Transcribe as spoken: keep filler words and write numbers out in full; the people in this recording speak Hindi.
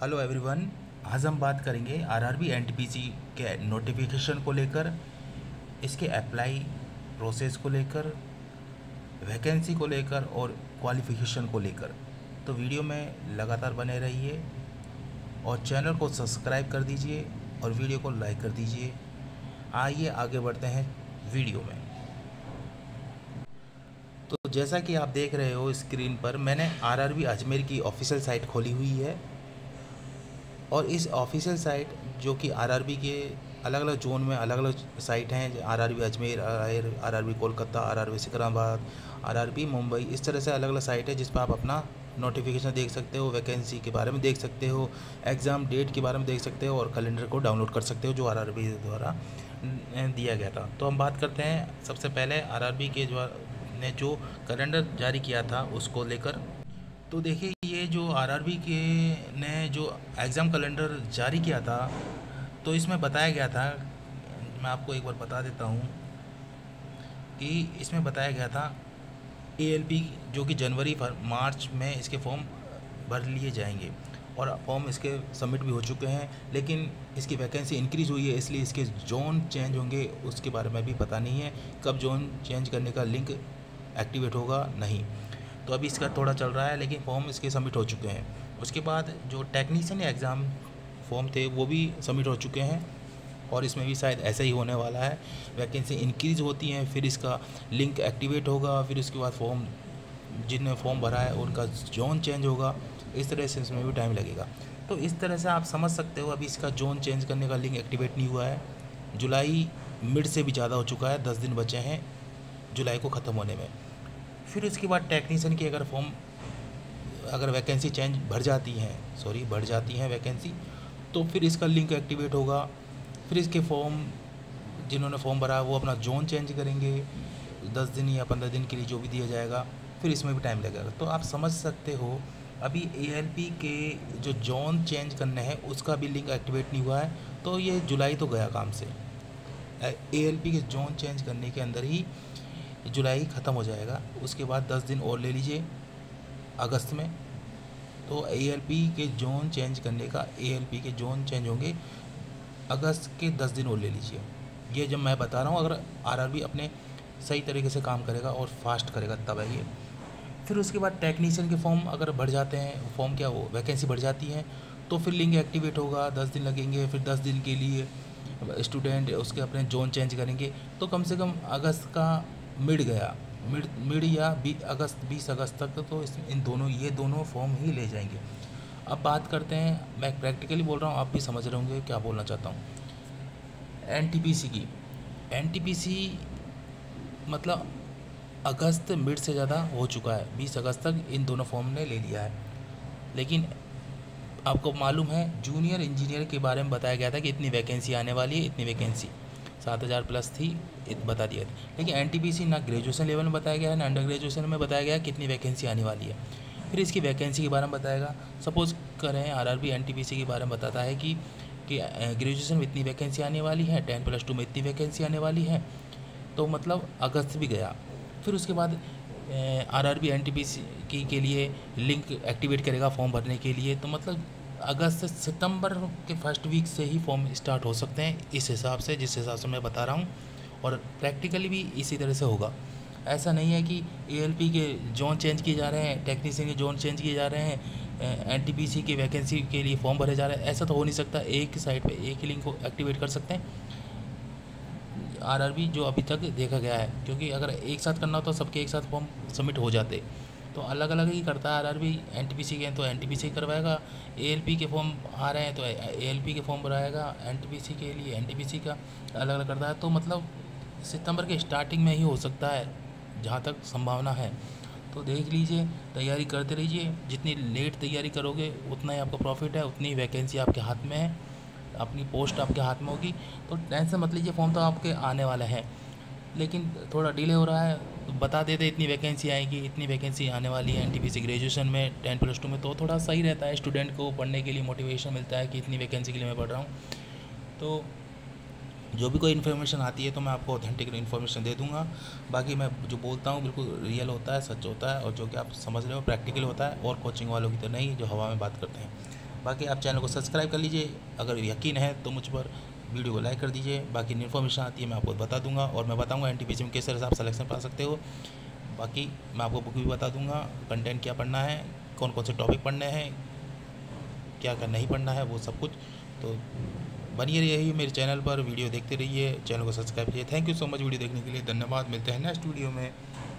हेलो एवरीवन, आज हम बात करेंगे आरआरबी एनटीपीसी के नोटिफिकेशन को लेकर, इसके अप्लाई प्रोसेस को लेकर, वैकेंसी को लेकर और क्वालिफिकेशन को लेकर। तो वीडियो में लगातार बने रहिए और चैनल को सब्सक्राइब कर दीजिए और वीडियो को लाइक कर दीजिए। आइए आगे बढ़ते हैं वीडियो में। तो जैसा कि आप देख रहे हो स्क्रीन पर, मैंने आरआरबी अजमेर की ऑफिशियल साइट खोली हुई है और इस ऑफिशियल साइट, जो कि आरआरबी के अलग अलग जोन में अलग अलग साइट हैं, RRB Ajmer, RRB Kolkata, RRB Secunderabad, RRB Mumbai, इस तरह से अलग अलग साइट है जिस पर आप अपना नोटिफिकेशन देख सकते हो, वैकेंसी के बारे में देख सकते हो, एग्ज़ाम डेट के बारे में देख सकते हो और कैलेंडर को डाउनलोड कर सकते हो जो आरआरबी द्वारा दिया गया था। तो हम बात करते हैं सबसे पहले आरआरबी के द्वारा ने जो कैलेंडर जारी किया था उसको लेकर। तो देखिए, ये जो आरआरबी के ने जो एग्ज़ाम कैलेंडर जारी किया था, तो इसमें बताया गया था, मैं आपको एक बार बता देता हूँ कि इसमें बताया गया था ए एल पी जो कि जनवरी पर मार्च में इसके फॉर्म भर लिए जाएंगे और फॉर्म इसके सबमिट भी हो चुके हैं, लेकिन इसकी वैकेंसी इंक्रीज़ हुई है इसलिए इसके जोन चेंज होंगे, उसके बारे में भी पता नहीं है कब जोन चेंज करने का लिंक एक्टिवेट होगा नहीं। तो अभी इसका थोड़ा चल रहा है लेकिन फॉर्म इसके सबमिट हो चुके हैं। उसके बाद जो टेक्नीशियन एग्ज़ाम फॉर्म थे वो भी सबमिट हो चुके हैं और इसमें भी शायद ऐसा ही होने वाला है, वैकेंसी इंक्रीज़ होती हैं फिर इसका लिंक एक्टिवेट होगा, फिर उसके बाद फॉर्म जिनने फॉर्म भरा है उनका जोन चेंज होगा, इस तरह से इसमें भी टाइम लगेगा। तो इस तरह से आप समझ सकते हो अभी इसका जोन चेंज करने का लिंक एक्टिवेट नहीं हुआ है। जुलाई मिड से भी ज़्यादा हो चुका है, दस दिन बचे हैं जुलाई को ख़त्म होने में। फिर उसके बाद टेक्नीशियन की अगर फॉर्म अगर वैकेंसी चेंज भर जाती है सॉरी बढ़ जाती है वैकेंसी, तो फिर इसका लिंक एक्टिवेट होगा, फिर इसके फॉर्म जिन्होंने फॉर्म भरा वो अपना जोन चेंज करेंगे दस दिन या पंद्रह दिन के लिए जो भी दिया जाएगा, फिर इसमें भी टाइम लगेगा। तो आप समझ सकते हो अभी ए एल पी के जो जोन चेंज करने हैं उसका भी लिंक एक्टिवेट नहीं हुआ है। तो ये जुलाई तो गया काम से, ए एल पी के जोन चेंज करने के अंदर ही जुलाई ख़त्म हो जाएगा। उसके बाद दस दिन और ले लीजिए अगस्त में, तो ए एल पी के जोन चेंज करने का ए एल पी के जोन चेंज होंगे अगस्त के दस दिन और ले लीजिए। ये जब मैं बता रहा हूँ, अगर आरआरबी अपने सही तरीके से काम करेगा और फास्ट करेगा तब है ये। फिर उसके बाद टेक्नीशियन के फॉर्म अगर बढ़ जाते हैं, फॉर्म क्या हो वैकेंसी बढ़ जाती है, तो फिर लिंक एक्टिवेट होगा, दस दिन लगेंगे, फिर दस दिन के लिए स्टूडेंट उसके अपने जोन चेंज करेंगे। तो कम से कम अगस्त का मिड गया, मिड मिड या बीस अगस्त बीस अगस्त तक तो इस इन दोनों ये दोनों फॉर्म ही ले जाएंगे। अब बात करते हैं, मैं प्रैक्टिकली बोल रहा हूँ, आप भी समझ रहे होंगे क्या बोलना चाहता हूँ। एन टी पी सी की एन टी पी सी मतलब अगस्त मिड से ज़्यादा हो चुका है, बीस अगस्त तक इन दोनों फॉर्म ने ले लिया है। लेकिन आपको मालूम है जूनियर इंजीनियर के बारे में बताया गया था कि इतनी वैकेंसी आने वाली है, इतनी वैकेंसी सात हज़ार प्लस थी बता दिया था, लेकिन एन टी पी सी ना ग्रेजुएशन लेवल में बताया गया है ना अंडर ग्रेजुएशन में बताया गया कितनी वैकेंसी आने वाली है। फिर इसकी वैकेंसी के बारे में बताएगा। सपोज़ करें RRB N T P C के बारे में बताता है कि कि ग्रेजुएशन में इतनी वैकेंसी आने वाली है, टेन प्लस टू में इतनी वैकेंसी आने वाली है, तो मतलब अगस्त भी गया। फिर उसके बाद RRB N T P C की के लिए लिंक एक्टिवेट करेगा फॉर्म भरने के लिए, तो मतलब अगस्त से सितंबर के फर्स्ट वीक से ही फॉर्म स्टार्ट हो सकते हैं इस हिसाब से, जिस हिसाब से मैं बता रहा हूँ, और प्रैक्टिकली भी इसी तरह से होगा। ऐसा नहीं है कि ए एल पी के जोन चेंज किए जा रहे हैं, टेक्नीशियन के जोन चेंज किए जा रहे हैं, एन टी पी सी की वैकेंसी के लिए फॉर्म भरे जा रहे हैं, ऐसा तो हो नहीं सकता। एक साइट पे एक ही लिंक को एक्टिवेट कर सकते हैं आरआरबी जो अभी तक देखा गया है, क्योंकि अगर एक साथ करना हो तो सबके एक साथ फॉर्म सबमिट हो जाते, तो अलग अलग ही करता है RRB. N T P C के तो एन टी पी सी करवाएगा, ए एल पी के फॉर्म आ रहे हैं तो ए एल पी के फॉर्म भराएगा, एन टी पी सी के लिए एन टी पी सी का अलग अलग करता है। तो मतलब सितंबर के स्टार्टिंग में ही हो सकता है जहाँ तक संभावना है। तो देख लीजिए, तैयारी करते रहिए, जितनी लेट तैयारी करोगे उतना ही आपका प्रॉफिट है, उतनी वैकेंसी आपके हाथ में है, अपनी पोस्ट आपके हाथ में होगी, तो टेंशन मत लीजिए। फॉर्म तो आपके आने वाले हैं लेकिन थोड़ा डिले हो रहा है, तो बता देते इतनी वैकेंसी आएगी, इतनी वैकेंसी आने वाली है N T P C graduation में, टेन प्लस टू में, तो थोड़ा सही रहता है, स्टूडेंट को पढ़ने के लिए मोटिवेशन मिलता है कि इतनी वैकेंसी के लिए मैं पढ़ रहा हूँ। तो जो भी कोई इन्फॉर्मेशन आती है तो मैं आपको ऑथेंटिक इन्फॉर्मेशन दे दूँगा। बाकी मैं जो बोलता हूँ बिल्कुल रियल होता है, सच होता है, और जो कि आप समझ रहे हो प्रैक्टिकल होता है और कोचिंग वालों की तो नहीं जो हवा में बात करते हैं। बाकी आप चैनल को सब्सक्राइब कर लीजिए, अगर यकीन है तो मुझ पर वीडियो को लाइक कर दीजिए। बाकी इन्फॉर्मेशन आती है मैं आपको बता दूंगा, और मैं बताऊंगा एनटीपीसी में किस तरह से आप सिलेक्शन पा सकते हो। बाकी मैं आपको बुक भी बता दूंगा, कंटेंट क्या पढ़ना है, कौन कौन से टॉपिक पढ़ने हैं, क्या क्या नहीं पढ़ना है, वो सब कुछ। तो बनिए रहिए मेरे चैनल पर, वीडियो देखते रहिए, चैनल को सब्सक्राइब कीजिए। Thank you so much video देखने के लिए, धन्यवाद। मिलते हैं नेक्स्ट वीडियो में।